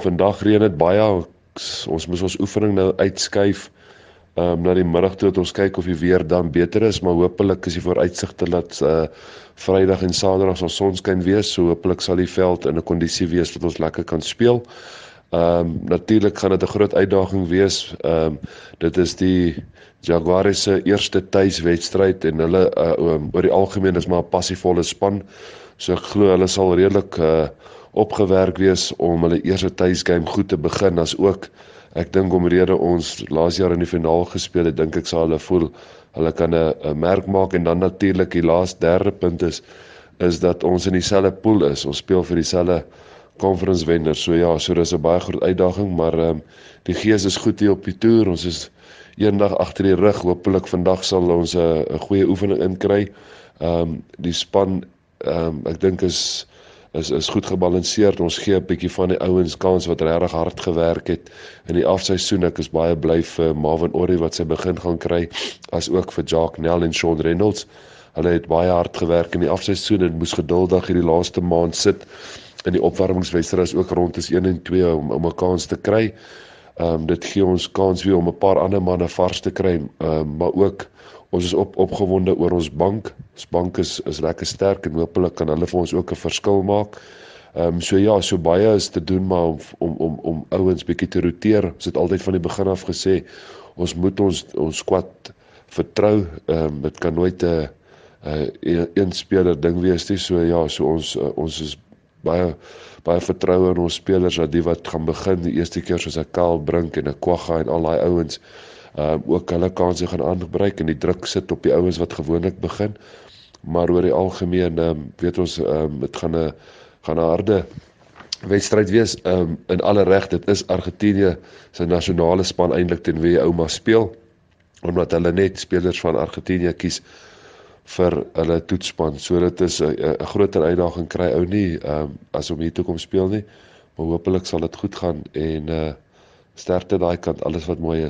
Vandag reën dit baie. Ons moes ons oefening nou uitskuif na die middag toe dat ons kyk of die weer dan beter is, maar hopelik is die vooruitsigte dat Vrydag en Saterdag sal sonskyn wees, so hopelik sal die veld in 'n kondisie wees dat ons lekker kan speel. Natuurlik gaan dit 'n groot uitdaging wees. Dit is die Jaguares se eerste tuiswedstryd en hulle oor die algemeen is maar 'n passievolle span. So ek glo hulle sal redelik opgewerk wees om hulle eerste tuisgame goed te begin, as ook ek dink omrede ons laas jaar in die finaal gespeel het, dink ek sal hulle voel hulle kan 'n merk maak. En dan natuurlik die derde punt is dat ons in dieselfde pool is. Ons speel vir dieselfde conference wenner, so ja, so dis 'n baie groot uitdaging, maar die gees is goed hier op die toer. Ons is eendag agter die rug. Hopelik vandag sal ons 'n goeie oefening inkry. Die span ek dink is goed gebalanseerd. Ons gee 'n bietjie van die ouens kans wat regtig hard gewerk het in die afseisoen. Ek is baie bly vir Marvin Ori wat sy begin gaan kry, as ook vir Jack Nell en Sean Reynolds. Hulle het baie hard gewerk in die afseisoen en moes geduldig hierdie laaste maand sit in die opwarmingswedstryd, is ook rondes 1 en 2 om 'n kans te kry. Dit gee ons kans weer om 'n paar ander manne vars te kry, maar ook ons is opgewonde oor ons bank. Ons bank is lekker sterk en hopelik kan hulle vir ons ook 'n verskil maak. So ja, so baie is te doen, maar om ouens bietjie te roteer. Ons het altyd van die begin af gesê ons moet ons squad vertrou. Dit kan nooit 'n eenspeler ding wees nie. So ja, so ons is baie vertroue in ons spelers, dat die wat gaan begin die eerste keer, soos 'n Kaal Brink en 'n Kwagga en al daai ouens, ook hulle kanse gaan aangebruik, en die druk sit op die ouens wat gewoonlik begin. Maar oor die algemeen weet ons dit gaan 'n harde wedstryd wees in alle reg. Dit is Argentinië se nasionale span eintlik teen wie ouma speel, omdat hulle net spelers van Argentinië kies vir hulle toetsspan. So dit is 'n groter uitdaging kry ou nie as om hier toe kom speel nie, maar hopelik sal dit goed gaan en sterkte daai kant, alles wat mooi is.